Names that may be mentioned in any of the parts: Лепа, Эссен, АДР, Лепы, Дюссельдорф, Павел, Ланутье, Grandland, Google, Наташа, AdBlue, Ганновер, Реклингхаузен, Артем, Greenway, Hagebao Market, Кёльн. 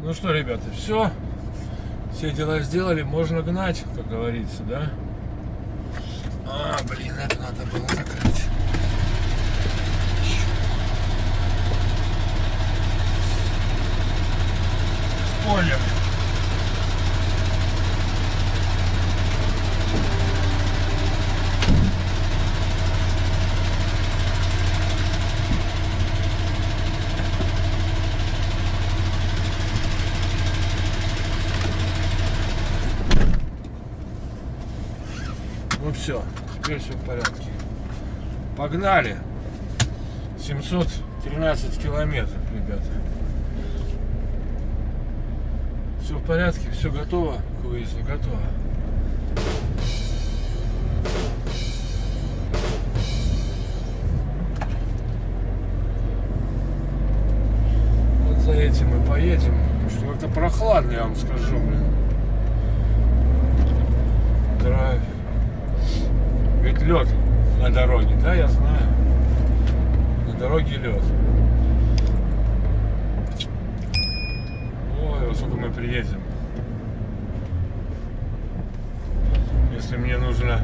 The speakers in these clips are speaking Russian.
Ну что, ребята, все. Все дела сделали, можно гнать, как говорится, да? А, блин, это надо было закрыть. Спойлер. Ну все, теперь все в порядке. Погнали. 713 километров, ребята. Все в порядке, все готово, к выезду готово. Вот за этим мы поедем, потому что как-то прохладно, я вам скажу, блин. Драйв. Ведь лед на дороге, да, я знаю. На дороге лед. Сколько мы приедем. Если мне нужно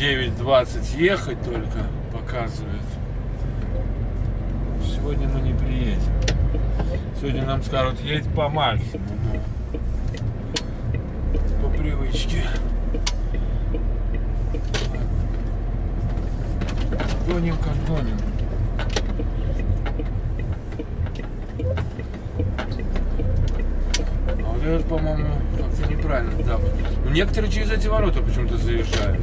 9:20 ехать только, показывает. Сегодня мы не приедем. Сегодня нам скажут, едь по максимуму. По привычке. Гоним как гоним. По-моему, как-то неправильно. Да. Но некоторые через эти ворота почему-то заезжают.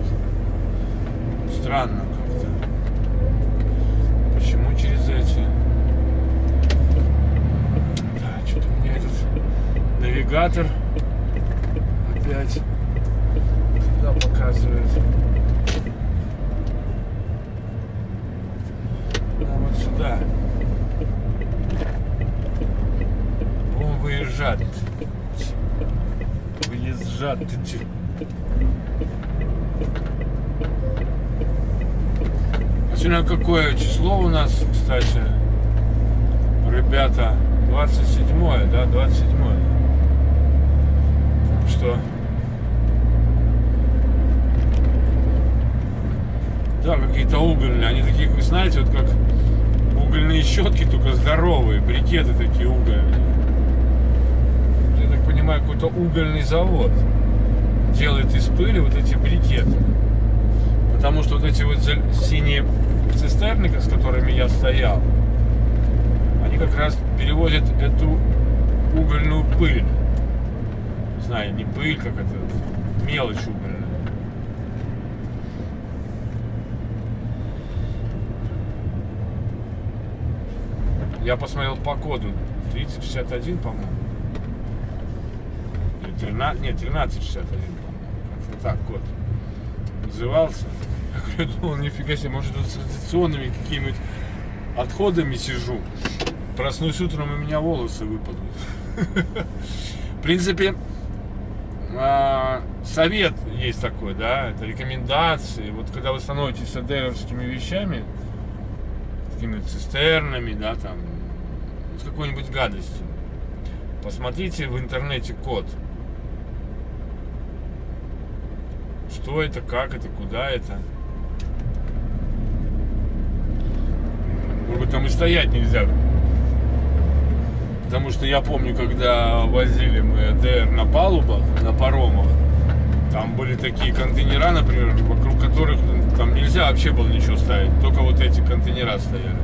Странно как-то. Почему через эти? Да, что-то у меня этот навигатор опять туда показывает. Да, вот сюда. Он выезжает. Выезжать. А сегодня какое число у нас, кстати, ребята? 27-е, да, 27-е. Так что... Да, какие-то угольные. Они такие, вы знаете, вот как угольные щетки, только здоровые. Брикеты такие угольные. Какой-то угольный завод делает из пыли вот эти брикеты, потому что вот эти вот синие цистерны, с которыми я стоял, они как раз переводят эту угольную пыль, не знаю, не пыль, как это, мелочь угольная. Я посмотрел по коду 3061, по-моему. 13, нет, 1361, как-то так код назывался. Я думал, нифига себе, может, с традиционными какими-нибудь отходами сижу. Проснусь утром, и у меня волосы выпадут. В принципе, совет есть такой, да, это рекомендации. Вот когда вы становитесь адеровскими вещами, такими цистернами, да, там, с какой-нибудь гадостью, посмотрите в интернете код. Что это, как это, куда это? Может быть, там и стоять нельзя. Потому что я помню, когда возили мы АДР на палубах, на паромах, там были такие контейнера, например, вокруг которых там нельзя вообще было ничего ставить. Только вот эти контейнера стояли.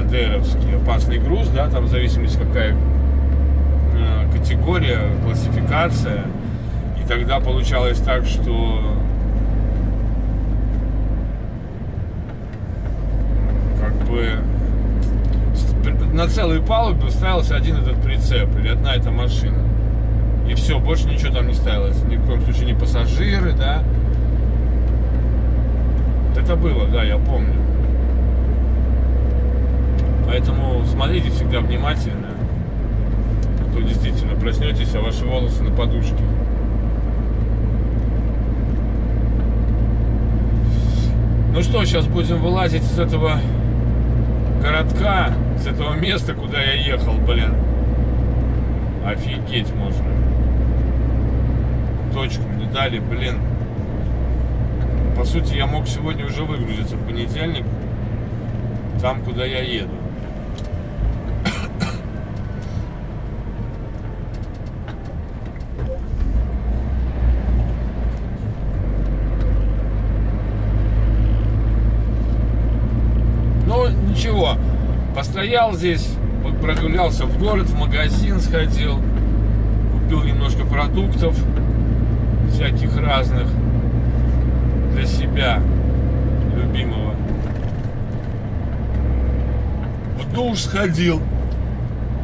АДРовские. Опасный груз, да, там в зависимости какая категория, классификация. Тогда получалось так, что как бы на целую палубу ставился один этот прицеп или одна эта машина. И все, больше ничего там не ставилось. Ни в коем случае не пассажиры, да. Это было, да, я помню. Поэтому смотрите всегда внимательно. А то действительно проснетесь, а ваши волосы на подушке. Ну что, сейчас будем вылазить из этого городка, с этого места, куда я ехал, блин. Офигеть можно. Точку мне дали, блин. По сути, я мог сегодня уже выгрузиться в понедельник, там, куда я еду. Ну, ничего. Постоял здесь, прогулялся в город, в магазин сходил, купил немножко продуктов всяких разных для себя любимого. В душ сходил,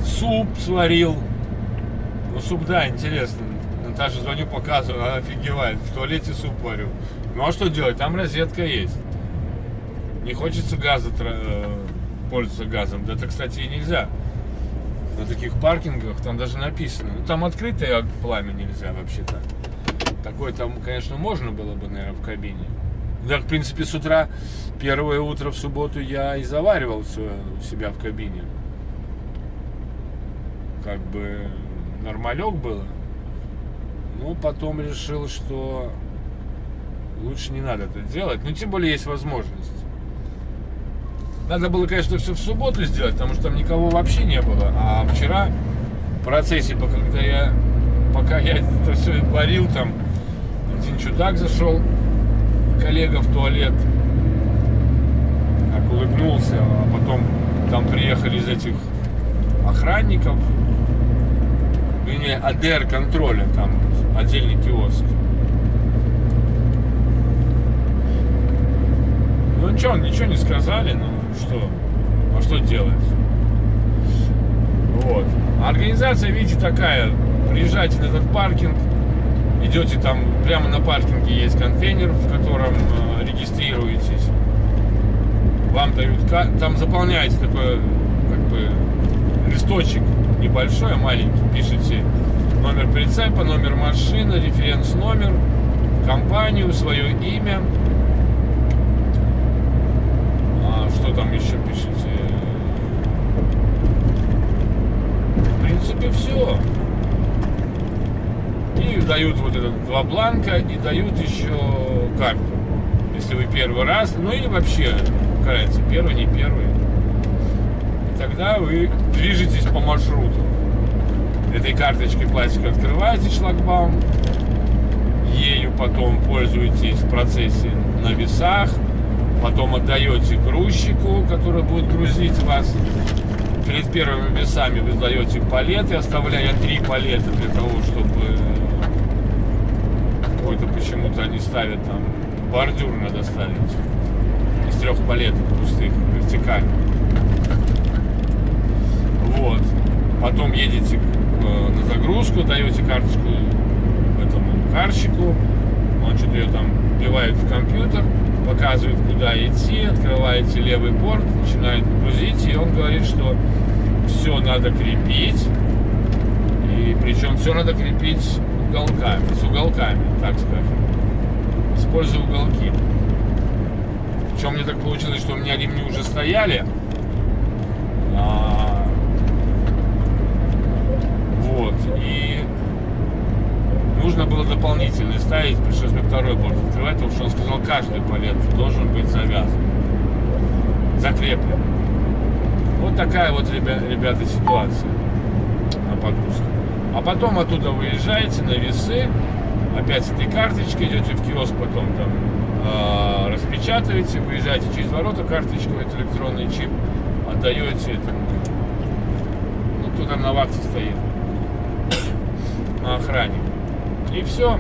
суп сварил. Ну, суп, да, интересно. Наташа звоню, показываю, она офигевает. В туалете суп варю. Ну, а что делать? Там розетка есть. Не хочется газа пользоваться газом. Да это, кстати, и нельзя. На таких паркингах там даже написано. Ну, там открытое пламя нельзя вообще-то. Такое там, конечно, можно было бы, наверное, в кабине. Да, в принципе, с утра, первое утро в субботу я и заваривал все у себя в кабине. Как бы нормалек было. Но потом решил, что лучше не надо это делать. Ну, тем более есть возможность. Надо было, конечно, все в субботу сделать, потому что там никого вообще не было. А вчера в процессе, пока я это все варил, там один чудак зашел, коллега, в туалет, так улыбнулся, а потом там приехали из этих охранников, вернее, АДР контроля, там отдельный киоск. Ну ничего не сказали, ну что, а что делать? Вот. Организация, видите, такая. Приезжайте на этот паркинг, идете там, прямо на паркинге есть контейнер, в котором регистрируетесь. Вам дают, там заполняете такой, как бы, листочек небольшой, а маленький. Пишите номер прицепа, номер машины, референс-номер, компанию, свое имя. Что там еще пишите? В принципе, все. И дают вот этот два бланка, и дают еще карту, если вы первый раз, ну или вообще, кажется, первый, не первый. И тогда вы движетесь по маршруту. Этой карточкой пластик открываете шлагбаум, ею потом пользуетесь в процессе на весах. Потом отдаете грузчику, который будет грузить вас. Перед первыми весами вы сдаете палеты, оставляя 3 палета для того, чтобы какой-то, почему-то они ставят там бордюр, надо ставить из 3 палетов пустых вертикально. Вот. Потом едете на загрузку, даете карточку этому карщику, он что-то ее там вбивает в компьютер, показывает, куда идти, открываете левый борт, начинает грузить, и он говорит, что все надо крепить, и причем все надо крепить уголками, с уголками, так скажем, используя уголки. Причем мне так получилось, что у меня ремни уже стояли, вот, и нужно было дополнительно ставить, пришлось мне второй борт открывать, потому что он сказал, каждый палет должен быть завязан, закреплен. Вот такая вот, ребята, ситуация на погрузке. А потом оттуда выезжаете на весы, опять с этой карточкой идете в киоск, потом там распечатываете, выезжаете через ворота, карточку, это электронный чип, отдаете это. Ну, кто там на вахте стоит, на охране. И все,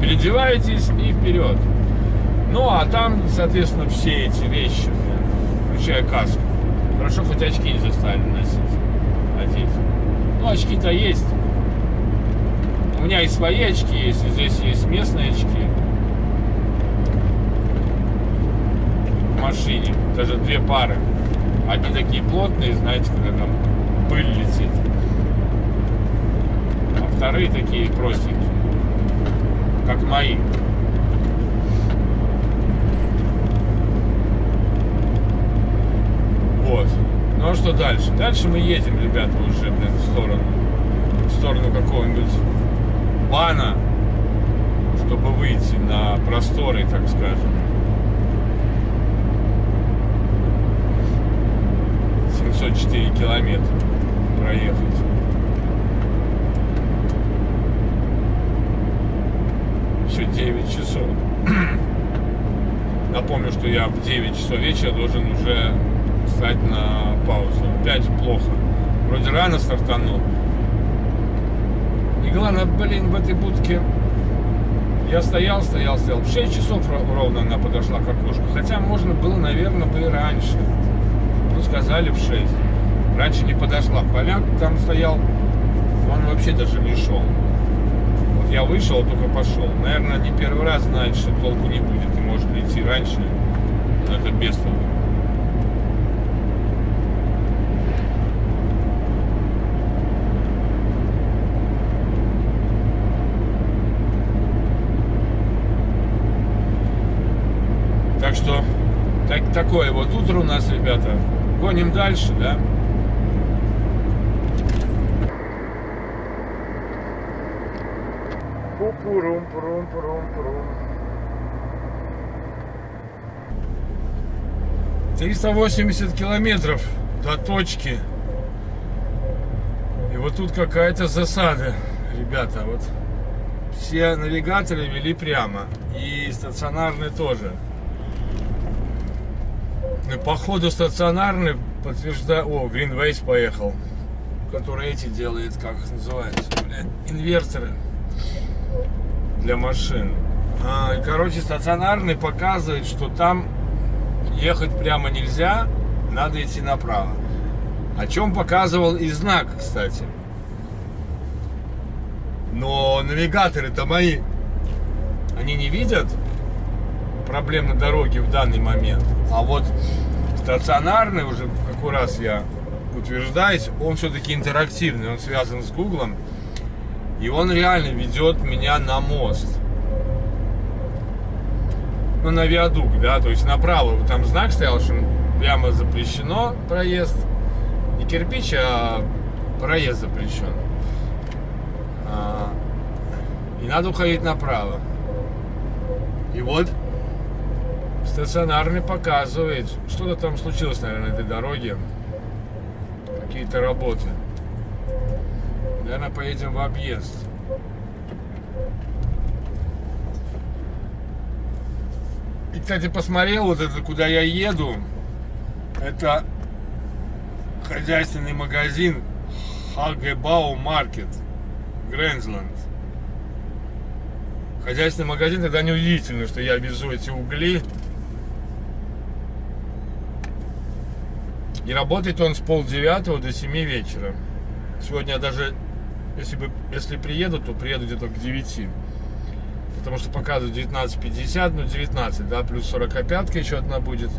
переодеваетесь и вперед. Ну а там, соответственно, все эти вещи, включая каску. Хорошо, хоть очки не заставили носить, одеть. Ну, очки-то есть. У меня и свои очки есть, и здесь есть местные очки. В машине даже 2 пары. Одни такие плотные, знаете, когда там пыль летит. Вторые такие простенькие, как мои. Вот. Ну а что дальше? Дальше мы едем, ребята, уже, блин, в сторону какого-нибудь бана, чтобы выйти на просторы, так скажем. 704 километра проехать. Еще 9 часов. Напомню, что я в 9 часов вечера должен уже встать на паузу. Опять плохо. Вроде рано стартанул. И главное, блин, в этой будке я стоял. В 6 часов ровно она подошла к окошку. Хотя можно было, наверное, бы и раньше. Ну, сказали в 6. Раньше не подошла. Поляк там стоял. Он вообще даже не шел. Вот я вышел, только пошел. Наверное, не первый раз знает, что толку не будет. И может прийти раньше. Но это без того. Так что, такое вот утро у нас, ребята. Гоним дальше, да? Пу-пу-рум-пу-рум-пу-рум-пу-рум. 380 километров до точки. И вот тут какая-то засада, ребята. Вот все навигаторы вели прямо. И стационарные тоже. Походу стационарный подтверждает. О, Greenway поехал, который эти делает, как их называется, блядь, инверторы для машин. Короче, стационарный показывает, что там ехать прямо нельзя, надо идти направо. О чем показывал и знак, кстати. Но навигаторы-то мои, они не видят проблем на дороге в данный момент. А вот стационарный, уже в какой раз я утверждаюсь, он все-таки интерактивный, он связан с Гуглом, и он реально ведет меня на мост. Ну, на виадук, да, то есть направо. Там знак стоял, что прямо запрещено проезд. Не кирпич, а проезд запрещен. И надо уходить направо. И вот стационарный показывает. Что-то там случилось, наверное, на этой дороге. Какие-то работы. Наверное, поедем в объезд. И, кстати, посмотрел вот это, куда я еду. Это хозяйственный магазин Hagebao Market, Grandland. Хозяйственный магазин, тогда неудивительно, что я везу эти угли. И работает он с 8:30 до 7 вечера. Сегодня я даже, если приеду, то приеду где-то к 9. Потому что показывают 19:50, ну 19, да, плюс 45 еще одна будет.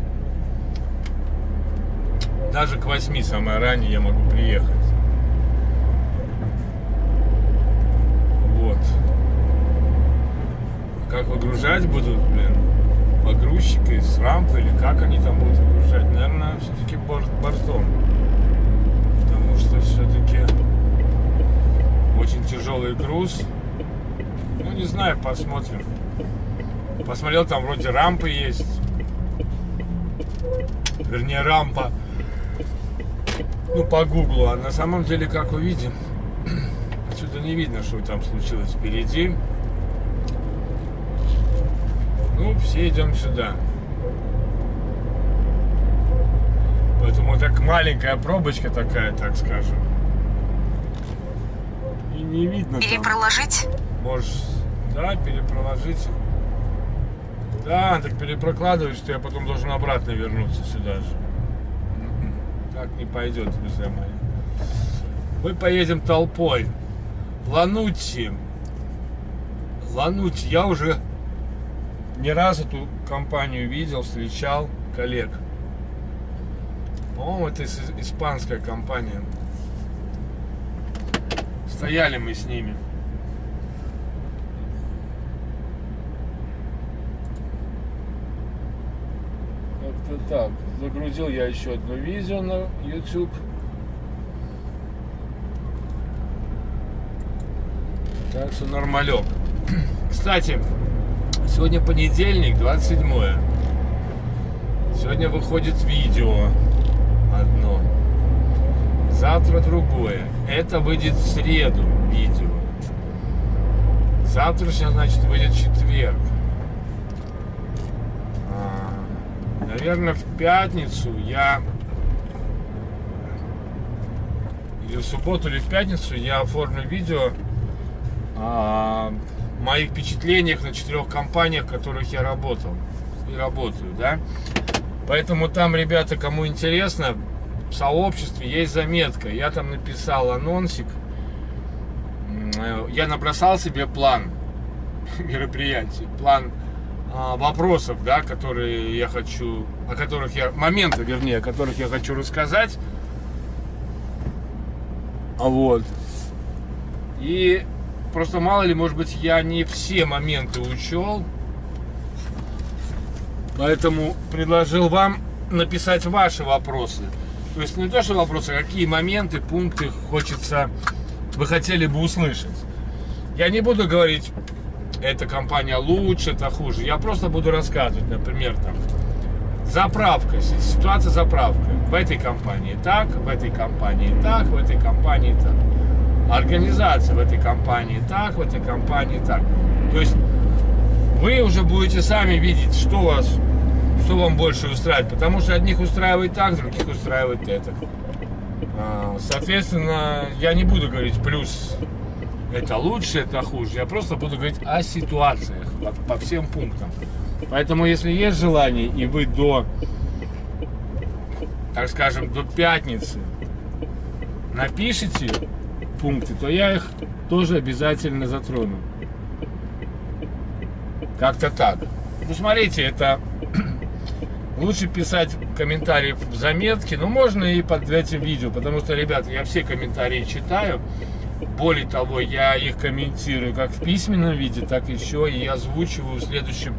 Даже к 8 самое раннее я могу приехать. Вот. Как выгружать будут, блин, погрузчики с рампы, или как они там будут выгружать? Наверное, все-таки бортом. Потому что все-таки очень тяжелый груз. Ну, не знаю, посмотрим. Посмотрел, там вроде рампы есть. Вернее, рампа. Ну, по Гуглу. А на самом деле, как увидим, отсюда не видно, что там случилось впереди. Ну, все идем сюда. Поэтому так маленькая пробочка такая, так скажем. И не видно. Перепроложить? Там. Можешь, да, перепроложить. Да, так перепрокладываешь, что я потом должен обратно вернуться сюда же. Так не пойдет, друзья мои. Мы поедем толпой. Ланутье. Ланутье. Я уже не раз эту компанию видел, встречал коллег. По-моему, это испанская компания. Стояли мы с ними. Как-то как-то так. Загрузил я еще одно видео на YouTube. Так что нормалек. Кстати, сегодня понедельник, 27-е. Сегодня выходит видео одно. Завтра другое. Это выйдет в среду видео. Завтра, сейчас, значит, выйдет четверг. Наверное, в пятницу я... Или в субботу, или в пятницу я оформлю видео о моих впечатлениях на 4 компаниях, в которых я работал и работаю, да. Поэтому там, ребята, кому интересно, в сообществе есть заметка. Я там написал анонсик. Я набросал себе план мероприятий, план вопросов, да, которые я хочу, о которых я, моментов, вернее, о которых я хочу рассказать. Вот. И просто мало ли, может быть, я не все моменты учел, поэтому предложил вам написать ваши вопросы. То есть не то, что вопросы, а какие моменты, пункты хочется... вы хотели бы услышать. Я не буду говорить, эта компания лучше, это хуже. Я просто буду рассказывать, например, там, заправка, ситуация заправка. В этой компании так, в этой компании так, в этой компании так. Организация в этой компании так, в этой компании так. То есть вы уже будете сами видеть, что вас, что вам больше устраивает. Потому что одних устраивает так, других устраивает это. Соответственно, я не буду говорить плюс, это лучше, это хуже. Я просто буду говорить о ситуациях по всем пунктам. Поэтому, если есть желание, и вы до, так скажем, до пятницы напишите пункты, то я их тоже обязательно затрону. Как-то так. Ну, смотрите, это... Лучше писать комментарии в заметке, но можно и под этим видео, потому что, ребята, я все комментарии читаю. Более того, я их комментирую как в письменном виде, так еще и озвучиваю в следующем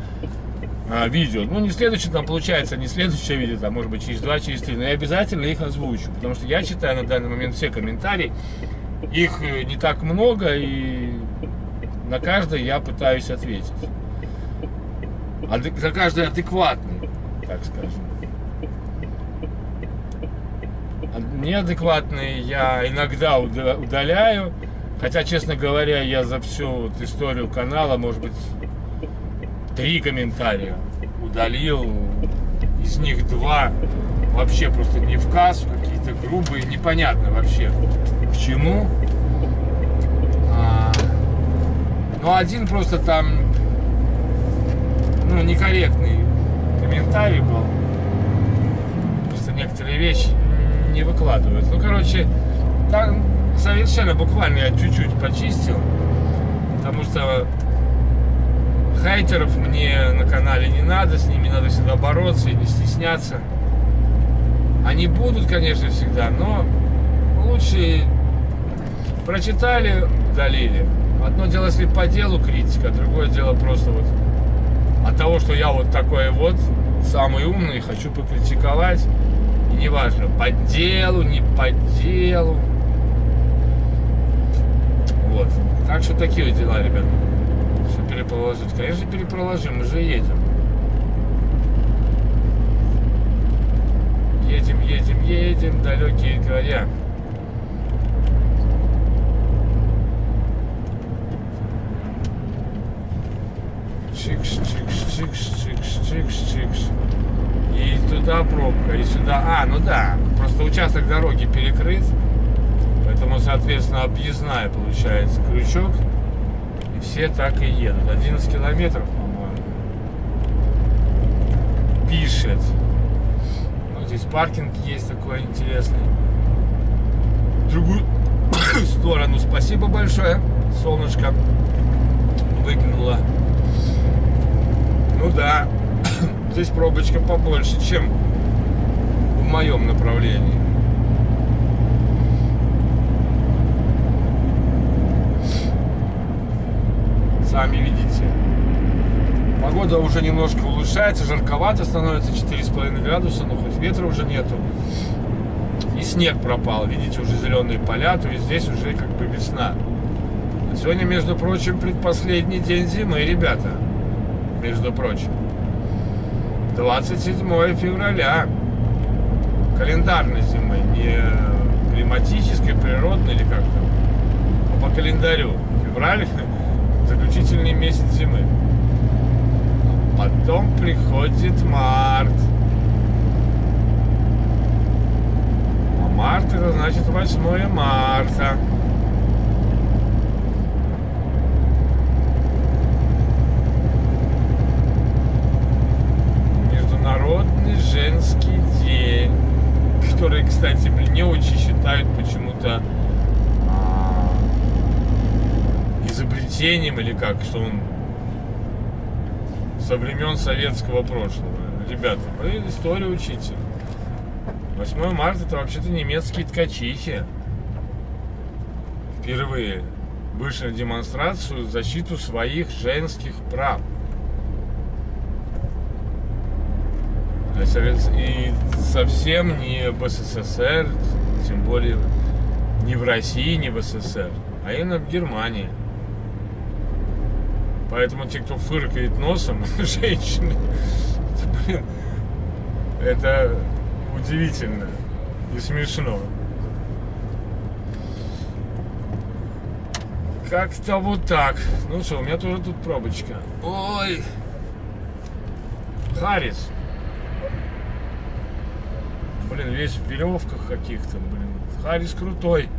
видео. Ну, не в следующем, там получается, не следующее видео, там, может быть, через 2, через 3, но я обязательно их озвучу, потому что я читаю на данный момент все комментарии. Их не так много, и на каждый я пытаюсь ответить. За каждый адекватный. Так скажем. Неадекватные я иногда удаляю. Хотя, честно говоря, я за всю вот историю канала, может быть, 3 комментария удалил. Из них 2 вообще просто не в кассу, какие-то грубые, непонятно вообще к чему. Но один просто там, ну, некорректный комментарий был, просто некоторые вещи не выкладывают. Ну, короче, там совершенно буквально я чуть-чуть почистил, потому что хейтеров мне на канале не надо, с ними надо всегда бороться и не стесняться. Они будут, конечно, всегда, но лучше прочитали, удалили. Одно дело, если по делу критика, другое дело просто вот от того, что я вот такой вот самый умный, хочу покритиковать, и неважно, по делу, не по делу. Вот, так что такие вот дела, ребят. Все перепроложить, конечно, перепроложим, мы же едем. Едем, едем, едем, далекие края. Чикс, чикс, чикс, чикс, чикс, чикс. И туда пробка, и сюда. А, ну да, просто участок дороги перекрыт. Поэтому, соответственно, объездная получается крючок. И все так и едут. 11 километров, по-моему. Пишет. Ну, здесь паркинг есть такой интересный. В другую сторону спасибо большое. Солнышко выглянуло. Ну да, здесь пробочка побольше, чем в моем направлении. Сами видите. Погода погода уже немножко улучшается, жарковато становится, 4,5 градуса, но хоть ветра уже нету. И снег пропал, видите, уже зеленые поля, то есть здесь уже как бы весна. Сегодня, между прочим, предпоследний день зимы, ребята, между прочим. 27 февраля календарной зимы, не климатической, природной или как-то, а по календарю. Февраль – заключительный месяц зимы. А потом приходит март. А март – это значит 8 марта. Народный женский день, который, кстати, не очень считают почему-то изобретением или как, что он со времен советского прошлого. Ребята, вы историю учите. 8 марта это вообще-то немецкие ткачихи впервые вышли на демонстрацию в защиту своих женских прав. И совсем не в СССР, тем более не в России, не в СССР, а именно в Германии. Поэтому те, кто фыркает носом, женщины, это удивительно и смешно. Как-то вот так. Ну что, у меня тоже тут пробочка. Ой! Харрис. Блин, весь в веревках каких-то, блин. Харрис крутой.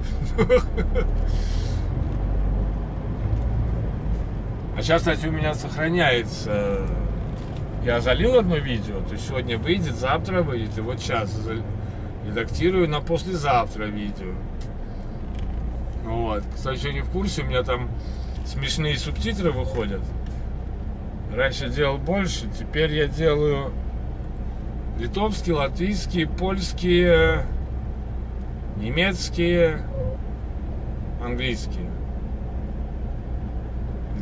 А сейчас, кстати, у меня сохраняется. Я залил одно видео, то есть сегодня выйдет, завтра выйдет. И вот сейчас редактирую на послезавтра видео. Вот. Кстати, еще не в курсе, у меня там смешные субтитры выходят. Раньше делал больше, теперь я делаю... литовские, латвийские, польские, немецкие, английские.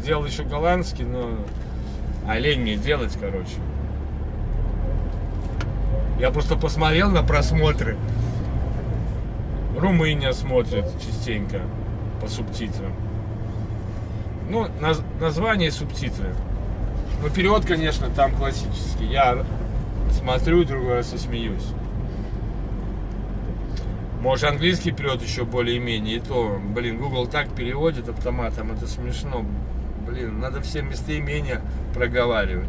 Делал еще голландский, но лень мне делать, короче. Я просто посмотрел на просмотры. Румыния смотрит частенько по субтитрам. Ну, название и субтитры. Ну, перевод, конечно, там классический. Я смотрю, другой раз и смеюсь. Может, английский перевод еще более-менее, и то, блин, Google так переводит автоматом, это смешно. Блин, надо все местоимения проговаривать.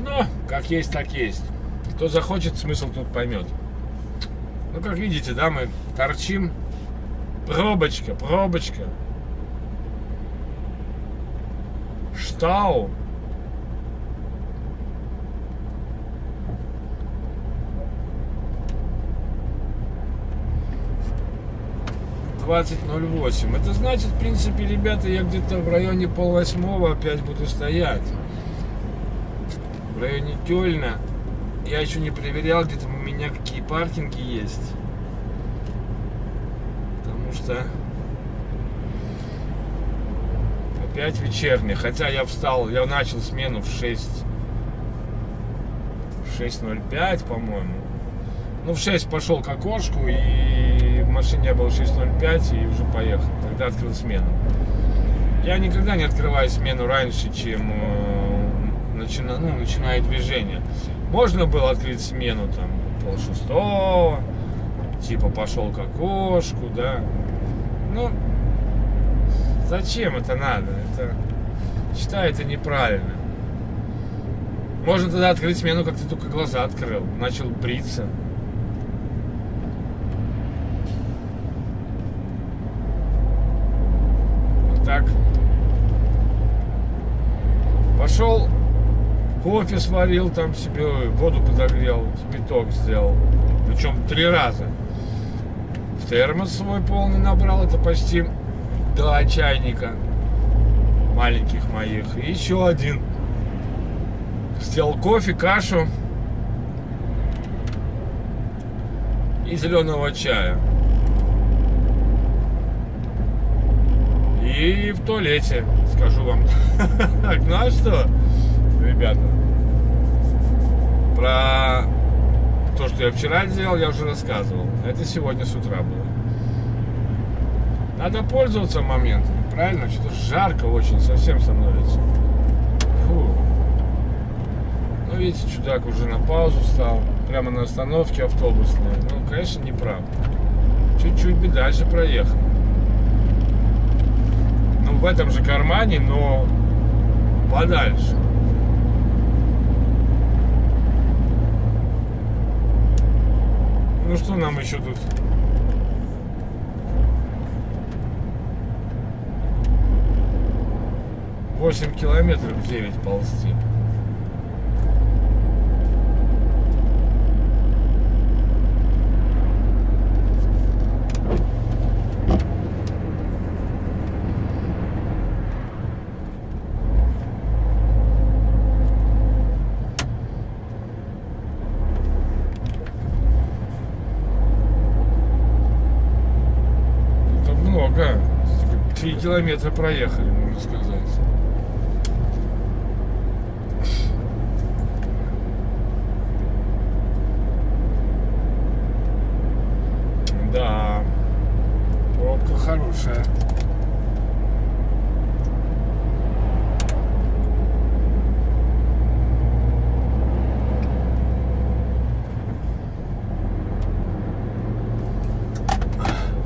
Но, как есть, так есть. Кто захочет, смысл тут поймет. Ну, как видите, да, мы торчим. Пробочка, пробочка. Штау. . 20:08. Это значит, в принципе, ребята, я где-то в районе 7:30 опять буду стоять. В районе Кёльна. Я еще не проверял, где там у меня какие паркинги есть. Потому что... опять вечерний, хотя я встал, я начал смену в 6:05, по-моему. Ну, в 6 пошел к окошку, и в машине я был в 6:05, и уже поехал. Тогда открыл смену. Я никогда не открываю смену раньше, чем начинает движение. Можно было открыть смену там 5:30, типа пошел к окошку, да. Ну, зачем это надо? Это, считаю, это неправильно. Можно тогда открыть смену, как ты только глаза открыл. Начал бриться. Вот так. Пошел, кофе сварил там себе, воду подогрел, кипяток сделал. Причем 3 раза. В термос свой полный набрал, это почти... два чайника маленьких моих. И еще один. Сделал кофе, кашу и зеленого чая. и в туалете, скажу вам. Ну что, ребята, про то, что я вчера делал, я уже рассказывал. Это сегодня с утра было. Надо пользоваться моментом, правильно? Что-то жарко очень совсем становится. Фу. Ну, видите, чудак уже на паузу стал. Прямо на остановке автобусной. Ну, конечно, неправда. Чуть-чуть бы дальше проехал. Ну, в этом же кармане, но подальше. Ну, что нам еще тут? Восемь километров, 9 ползти. Километра проехали, можно сказать. Да, пробка хорошая.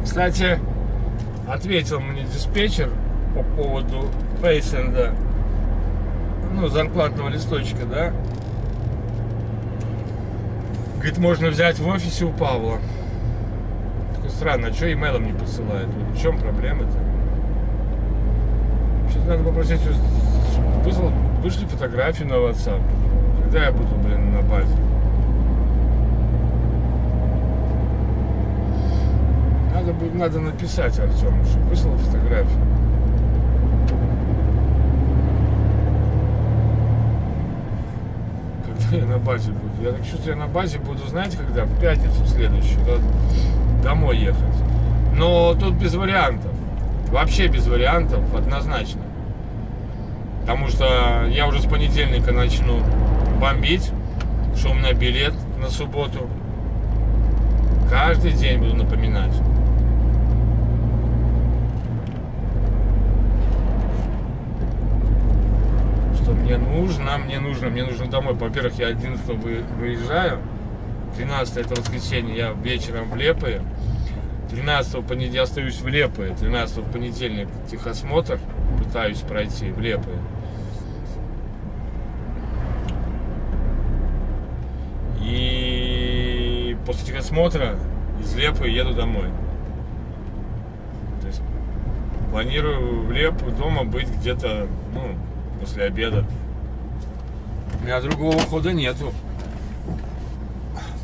Кстати, ответил мне диспетчер по поводу пейсенда, ну, зарплатного листочка, да. Говорит, можно взять в офисе у Павла. Такое странно, а что имейлом не посылают? В чем проблема-то? Что-то надо попросить, вышли фотографии на WhatsApp. Когда я буду, блин, на базе? Надо написать Артему, чтобы выслал фотографию. Когда я на базе буду? Я так чувствую, я на базе буду, знаете, когда? В пятницу следующую. Домой ехать. Но тут без вариантов. Вообще без вариантов, однозначно. Потому что я уже с понедельника начну бомбить, что у меня билет на субботу. Каждый день буду напоминать. Мне нужно домой. Во-первых, я 11 выезжаю, 13 это воскресенье, я вечером в Лепы, 13 понедельник остаюсь в Лепы, 13 в понедельник техосмотр пытаюсь пройти в Лепы. И после техосмотра из Лепы еду домой. То есть планирую в Лепу дома быть где-то, ну, после обеда. У меня другого ухода нету,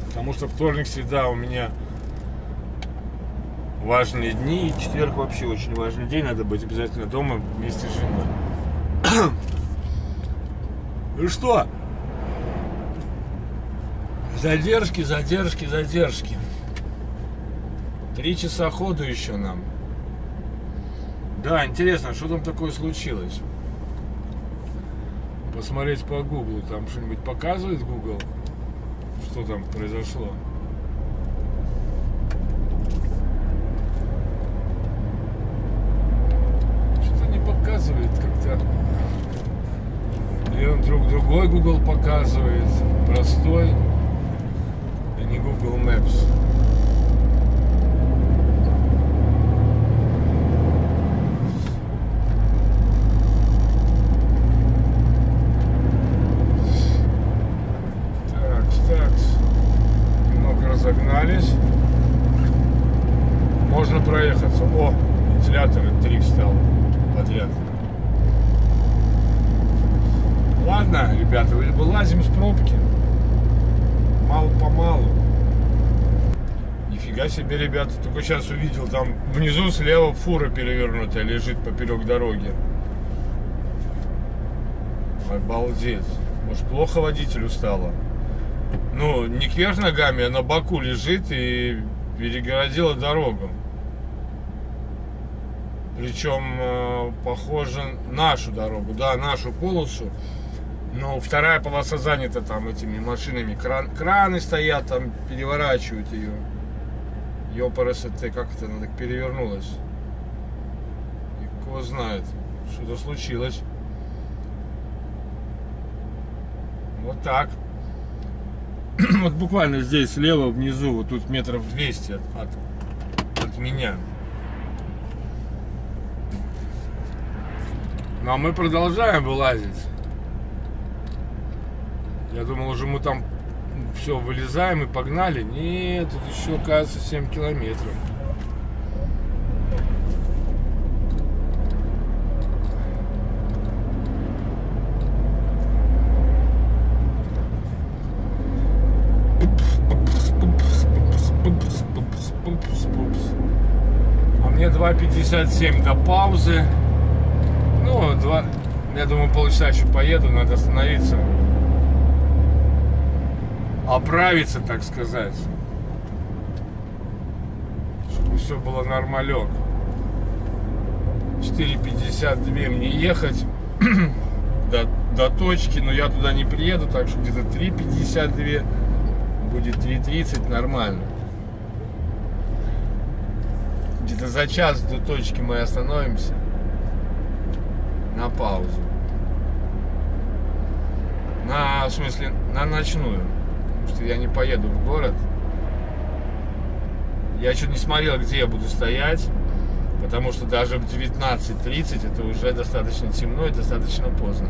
потому что вторник, среда у меня важные дни, и четверг вообще очень важный день, надо быть обязательно дома вместе с женой. Ну что, задержки. 3 часа ходу еще нам. Да, интересно, что там такое случилось? Посмотреть по Гуглу, там что-нибудь показывает Google, что там произошло. Что-то не показывает как-то. Или он другой Google показывает, простой, а не Google Maps. Можно проехаться. О, вентилятор 3 встал подряд. Ладно, ребята, вылазим с пробки. Мало-помалу. Нифига себе, ребята. Только сейчас увидел, там внизу слева фура перевернутая лежит поперек дороги. Обалдеть. Может, плохо водителю стало? Ну, не кверх ногами, а на боку лежит и перегородила дорогу. Причем похоже нашу дорогу, да, нашу полосу. Но вторая полоса занята там этими машинами. Краны стоят там, переворачивают ее. Ёпарас, это как это она так перевернулась? И кто знает, что-то случилось. Вот так. Вот буквально здесь слева внизу, вот тут метров 200 от меня. Ну, а мы продолжаем вылазить. Я думал, уже мы там все вылезаем и погнали. Нет, тут еще, кажется, 7 километров. А мне 2:57 до паузы. Ну, я думаю, полчаса еще поеду, надо остановиться. Оправиться, так сказать. Чтобы все было нормалек. 4:52 мне ехать до точки, но я туда не приеду, так что где-то 3:52 будет, 3:30 нормально. Где-то за час до точки мы остановимся. На паузу. В смысле, на ночную. Потому что я не поеду в город. Я еще не смотрел, где я буду стоять. Потому что даже в 19:30 это уже достаточно темно и достаточно поздно.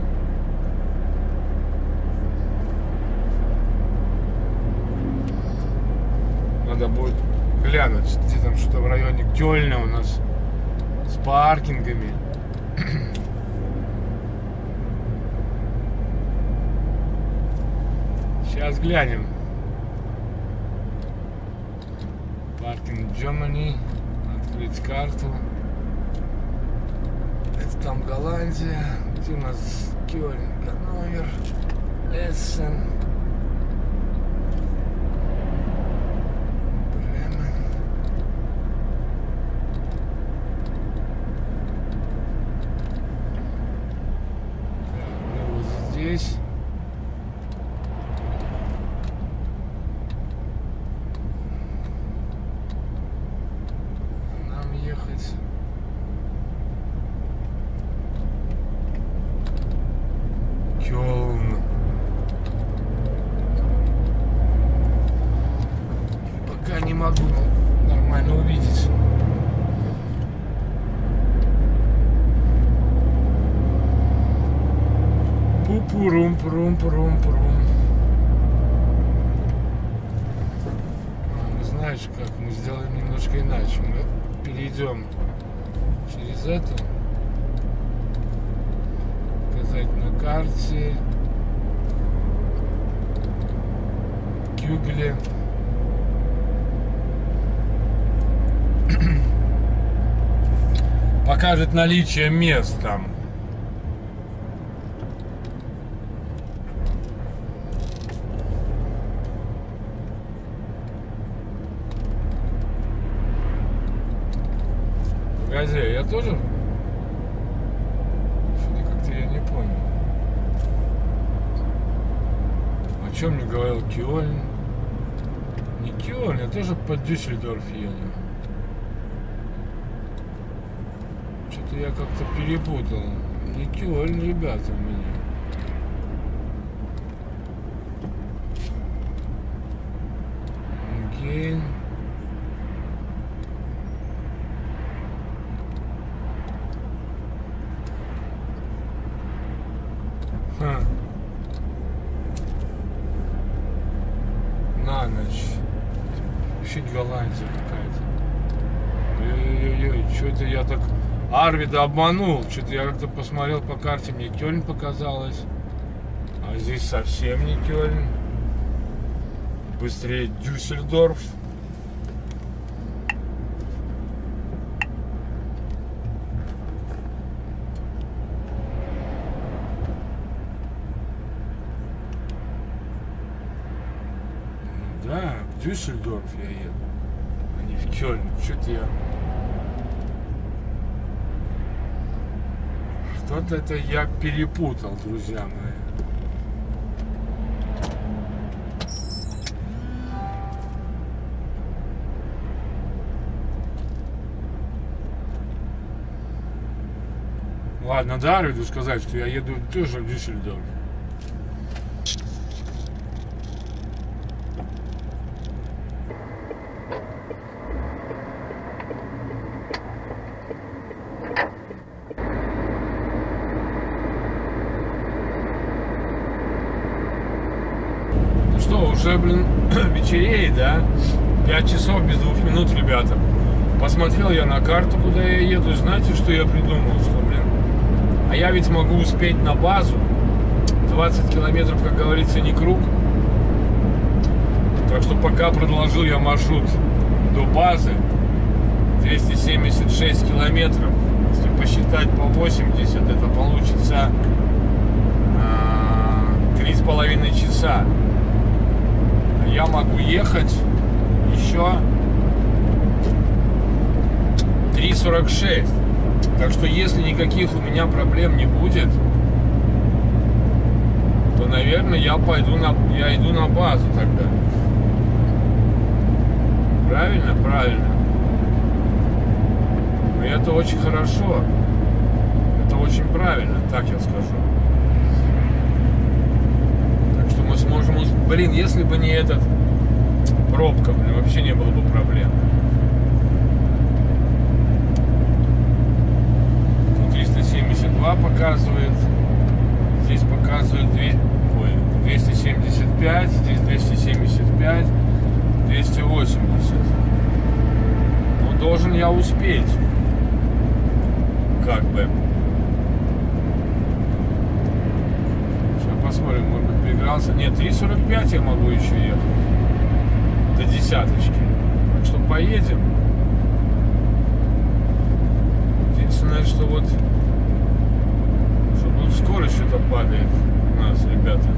Надо будет глянуть, где там что-то в районе Кёльна у нас с паркингами. Сейчас глянем. Паркинг Germany. Открыть карту. Это там Голландия. Где у нас Кёльн, Ганновер, Эссен. Покажет наличие мест там. Погоди, я тоже? Что-то как-то я не понял. О чем мне говорил Кёльн? Не Кёльн, я тоже по Дюссельдорф еду. Я как-то перепутал. Не Кёльн, ребята, у меня. Окей. Ха. На ночь. Вообще Голландия какая-то. Ой-ой-ой, что это я так... Арвида обманул, что-то я как-то посмотрел по карте, мне Кёльн показалось, а здесь совсем не Кёльн, быстрее Дюссельдорф. Ну да, в Дюссельдорф я еду, а не в Кёльн, что-то я... Что-то это я перепутал, друзья мои. Ладно, да, надо сказать, что я еду тоже в Дюссельдорф. Ну что, уже, блин, вечереет, да? 5 часов без 2 минут, ребята. Посмотрел я на карту, куда я еду, и знаете, что я придумал? Что, блин, а я ведь могу успеть на базу. 20 километров, как говорится, не круг. Так что пока продолжил я маршрут до базы. 276 километров. Если посчитать по 80, это получится 3,5 часа. Я могу ехать еще 3,46. Так что если никаких у меня проблем не будет, то, наверное, я иду на базу тогда. Правильно? Правильно. И это очень хорошо. Это очень правильно, так я скажу. Так что мы сможем... Блин, если бы не этот пробка, блин, вообще не было бы проблем. 72 показывает, здесь показывает 275, здесь 275, 280. Но должен я успеть, как бы. Сейчас посмотрим, может быть, перегрался. Нет, 3,45 я могу еще ехать до десяточки. Так что поедем. Единственное, что вот скорость что-то падает у нас, ребята.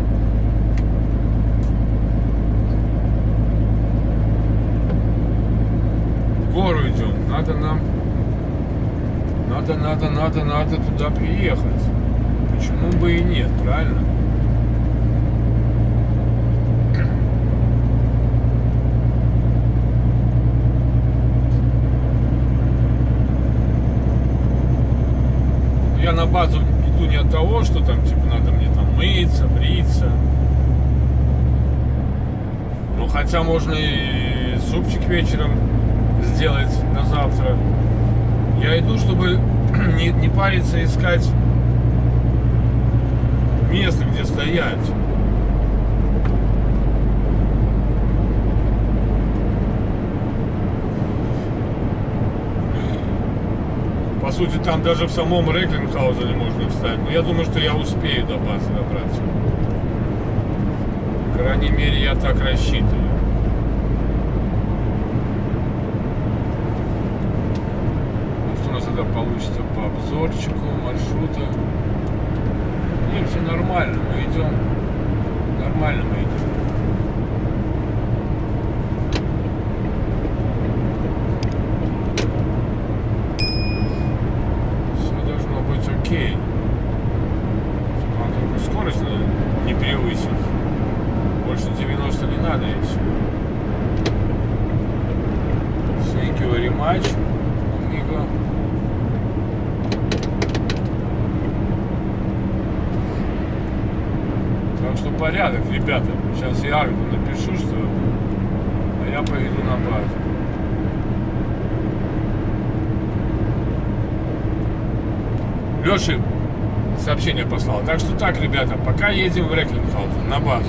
В гору идем. Надо нам... Надо туда приехать. Почему бы и нет, правильно? Я на базу... не от того, что там, типа, надо мне там мыться, бриться. Ну, хотя можно и супчик вечером сделать на завтра. Я иду, чтобы не париться, искать место, где стоять. По сути, там даже в самом Реклингхаузене можно встать. Но я думаю, что я успею до базы добраться. По крайней мере, я так рассчитываю. Что у нас тогда получится по обзорчику, маршрута? Нет, все нормально, мы идем. Нормально мы идем. Окей. Только скорость не превысить. Больше 90 не надо еще. Thank you very much. Так что порядок, ребята. Сейчас я Аргу напишу, что... А я поеду на базу. Леша сообщение послал. Так что так, ребята, пока едем в Реклингхаузен на базу.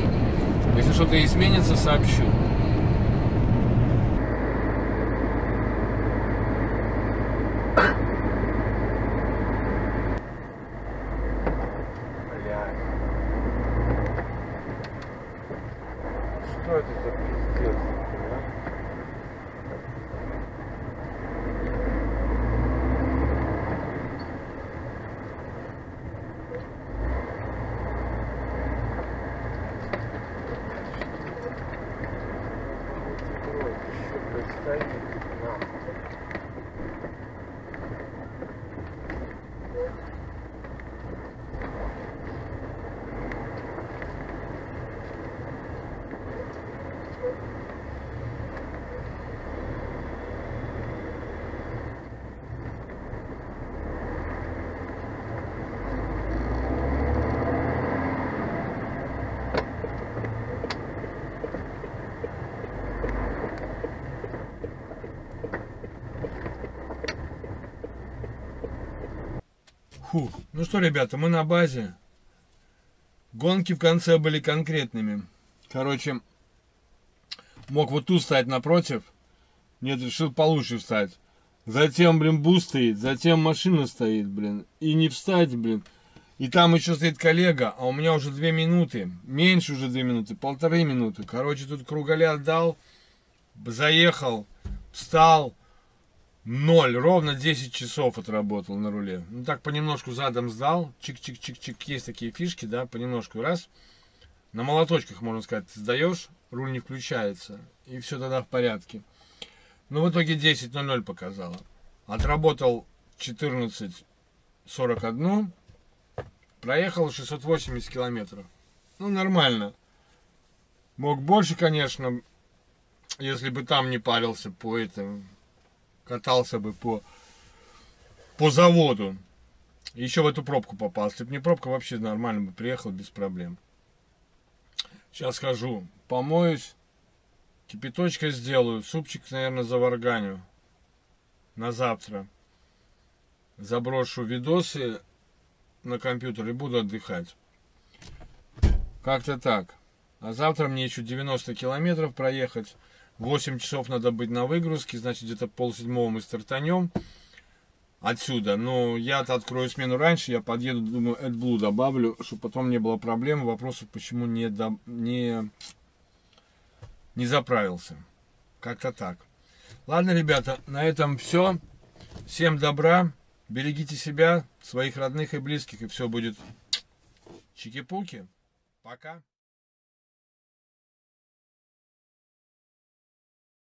Если что-то изменится, сообщу. Фу. Ну что, ребята, мы на базе. Гонки в конце были конкретными. Короче, мог вот тут встать напротив. Нет, решил получше встать. Затем, блин, бус стоит, затем машина стоит, блин. И не встать, блин. И там еще стоит коллега, а у меня уже 2 минуты. Меньше уже 2 минуты, 1,5 минуты. Короче, тут круголя дал, заехал, встал. 0, ровно 10 часов отработал на руле. Ну так понемножку задом сдал. Чик-чик-чик-чик. Есть такие фишки, да, понемножку. Раз. На молоточках, можно сказать, ты сдаешь, руль не включается. И все тогда в порядке. Но в итоге 10:00 показало. Отработал 14:41. Проехал 680 километров. Ну, нормально. Мог больше, конечно, если бы там не парился по этому. Катался бы по заводу. Еще в эту пробку попал. Если бы не пробка, вообще нормально бы приехал без проблем. Сейчас хожу, помоюсь. Кипяточка сделаю. Супчик, наверное, заварганю. На завтра. Заброшу видосы на компьютер и буду отдыхать. Как-то так. А завтра мне еще 90 километров проехать. 8 часов надо быть на выгрузке. Значит, где-то 6:30 мы стартанем отсюда. Но я-то открою смену раньше. Я подъеду, думаю, AdBlue добавлю, чтобы потом не было проблем. Вопросов, почему не заправился. Как-то так. Ладно, ребята, на этом все. Всем добра. Берегите себя, своих родных и близких. И все будет чики-пуки. Пока.